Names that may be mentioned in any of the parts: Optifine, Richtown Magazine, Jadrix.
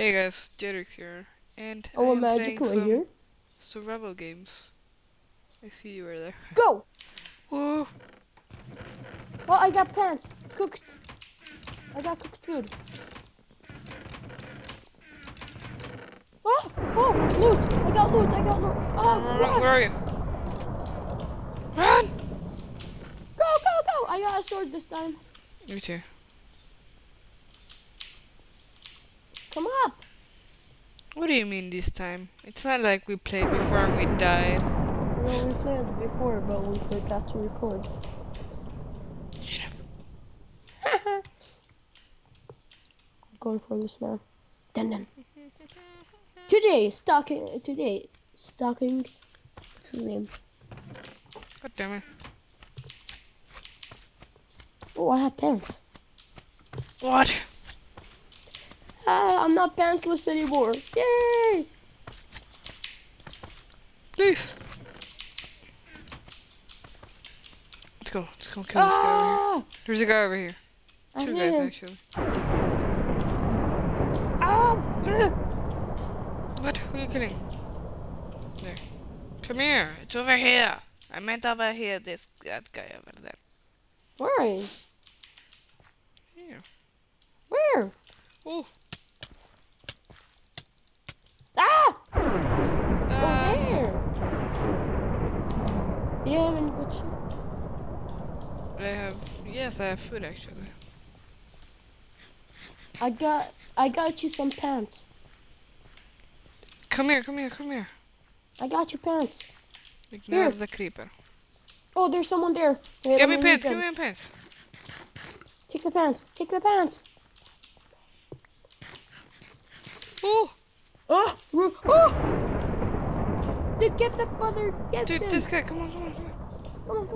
Hey guys, Jadrix here, and I'm playing some survival games. I see you were there. Go! Whoa! Oh, I got pants! Cooked! I got cooked food. Oh! Oh! Loot! I got loot! I got loot! Oh! Run. Where are you? Run! Go! Go! Go! I got a sword this time. Me too. Come up! What do you mean this time? It's not like we played before and we died. Well, we played before, but we forgot to record. Shut up. I'm going for this now. Dun dun. Today, stalking. What's his name? God damn it. Oh, I have pants. What? I'm not pantsless anymore. Yay! Please. Let's go. Let's go kill this guy over here. There's a guy over here. Two guys actually. What? Who are you kidding? There. Come here. It's over here. I meant over here. That guy over there. Where? Here. Where? Oh. Ah! Where? Do you have any good shit? Yes, I have food actually. I got you some pants. Come here. I got your pants. Ignore the creeper. Oh, there's someone there. Wait, give me pants. Kick the pants. Oh! Oh! Oh! Dude, get the mother! Dude, this guy, come on. Come on.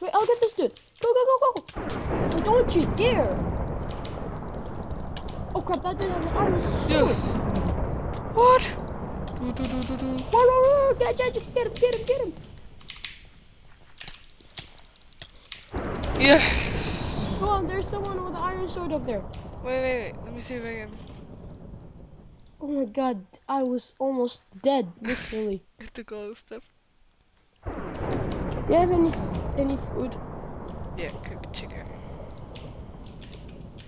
Wait, I'll get this dude. Go. Don't you dare! Oh crap, that dude has an iron sword. Yes. What? Whoa. Get him. Yeah. Oh, there's someone with an iron sword up there. Wait. Let me see if I can. Oh my god, I was almost dead, literally. I took all this stuff. Do you have any food? Yeah, cooked chicken.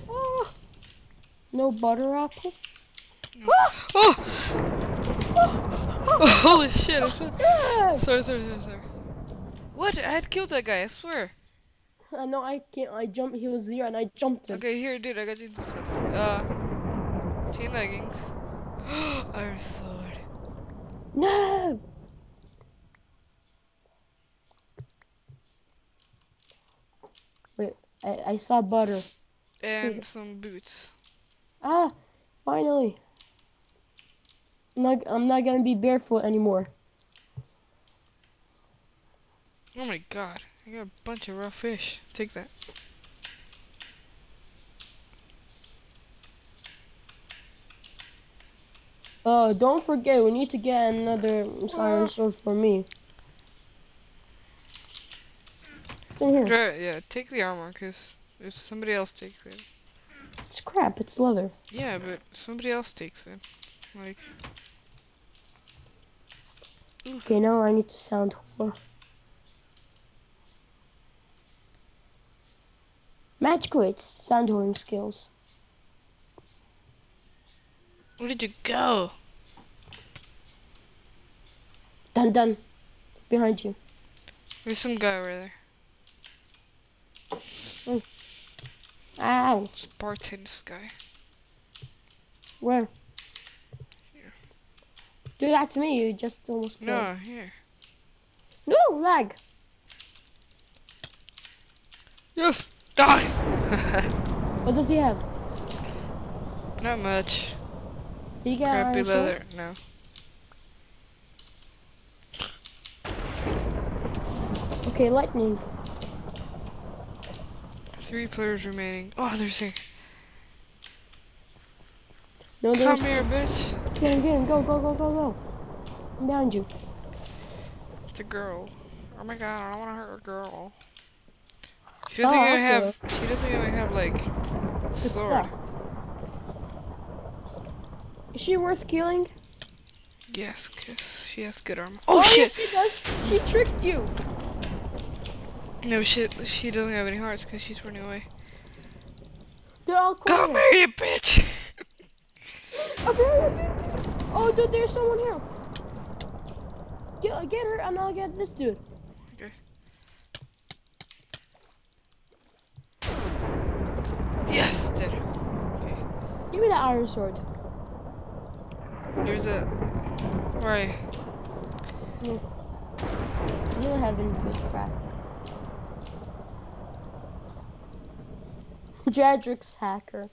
Oh. No butter apple? No. Oh, holy shit, I'm so... Yeah. Sorry. What? I had killed that guy, I swear. No, I can't. I jumped. He was here, and I jumped him. Okay, here, dude. I got you to stuff. Chain leggings. Iron sword. No. Wait, I saw butter. And some boots. Ah, finally. I'm not gonna be barefoot anymore. Oh my god. I got a bunch of raw fish. Take that. Oh, don't forget, we need to get another iron sword for me. It's in here. Yeah, take the armor, because if somebody else takes it. It's crap, it's leather. Yeah, but somebody else takes it. Like. Okay, now I need to sound horror. Match quits, sandhorn skills. Where did you go? Dun. Behind you. There's some guy over there. Mm. Ow. Spartan guy. Where? Here. Do that to me, you just almost killed. No, here. No, lag. Yes. Die! What does he have? Not much. Did you get crappy leather? No. Okay, lightning. 3 players remaining. Oh, there's a... No, there's... Come here, bitch! Get him. Go. I'm behind you. It's a girl. Oh my god, I don't want to hurt a girl. She doesn't even have like Good stuff. Is she worth killing? Yes, because she has good armor. Oh, shit! Yes, she does. She tricked you. No shit, she doesn't have any hearts because she's running away. They're all quiet. Come here, you bitch! Oh, dude, there's someone here. Get her, and I'll get this dude. Okay. Yes, did it. Okay. Give me the iron sword. There's a... Right. You don't have any good crap. Jadrix hacker.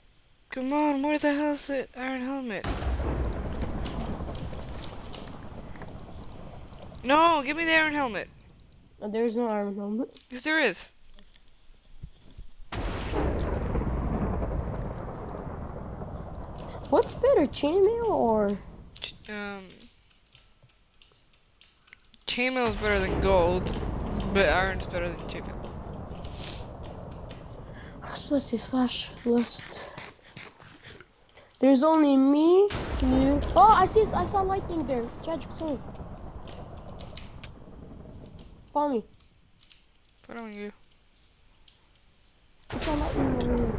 Come on, where the hell is the iron helmet? No, give me the iron helmet. Oh, there's no iron helmet. Yes, there is. What's better, chainmail or? Chainmail is better than gold, but iron's better than chainmail. So let's see, flash list. There's only me, you. Oh, I saw lightning there. Judge, sorry. Follow me. Following you. I saw lightning there.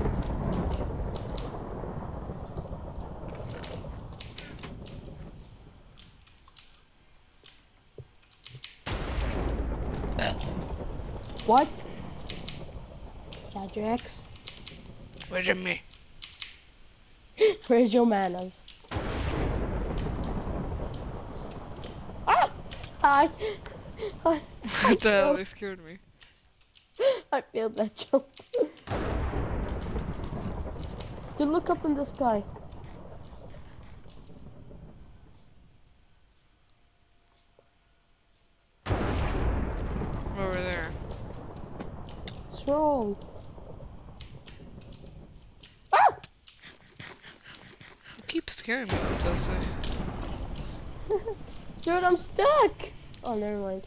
What? Jadrix? Where's your me? Where's your manners? Ah! Hi! What the hell? They scared me. I failed that jump. Dude, look up in the sky. Over there. What's wrong? Ah! You keep scaring me with those things. Dude, I'm stuck! Oh, never mind.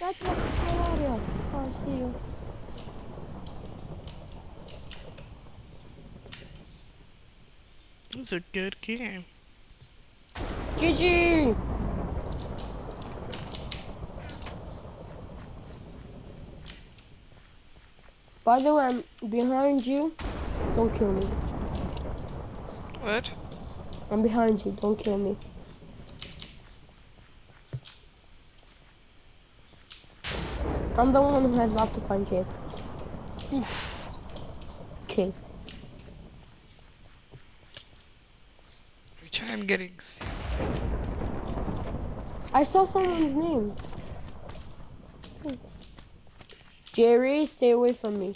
That looks hilarious. Oh, I see you. It's a good game. GG! By the way, I'm behind you. Don't kill me. What? I'm behind you. Don't kill me. I'm the one who has Optifine cape. Okay. Which I'm getting sick. I saw someone's name. Okay. Jerry, stay away from me.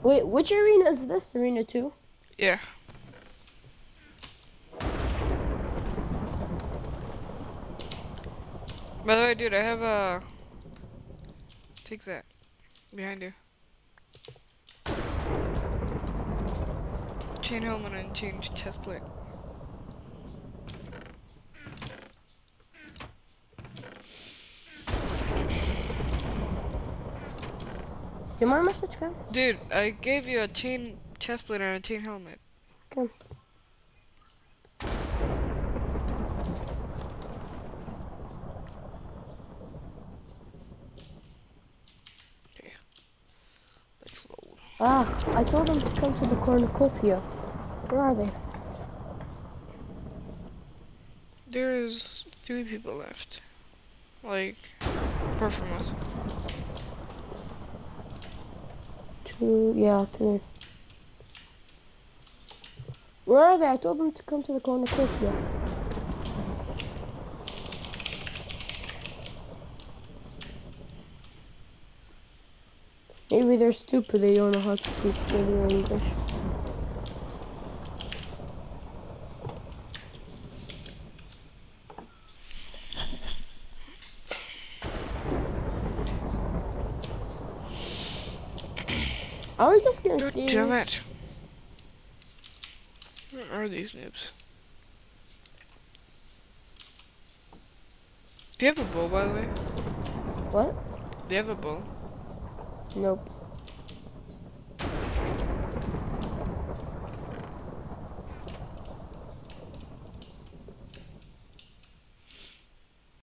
Wait, which arena is this? Arena 2? Yeah. By the way, dude, I have a... Take that. Behind you. Chain helmet and change chest plate. Do you want my message, Cam? Dude, I gave you a chain chest plate and a chain helmet. Okay. Okay. Let's roll. Ah, I told them to come to the cornucopia. Where are they? There's 3 people left. Like, apart from us. Yeah, today. Where are they? I told them to come to the corner quickly. Maybe they're stupid. They don't know how to speak regular English. Are we just gonna steal? Damn it! Where are these noobs? Do you have a bow, by the way? What? Do you have a bow? Nope.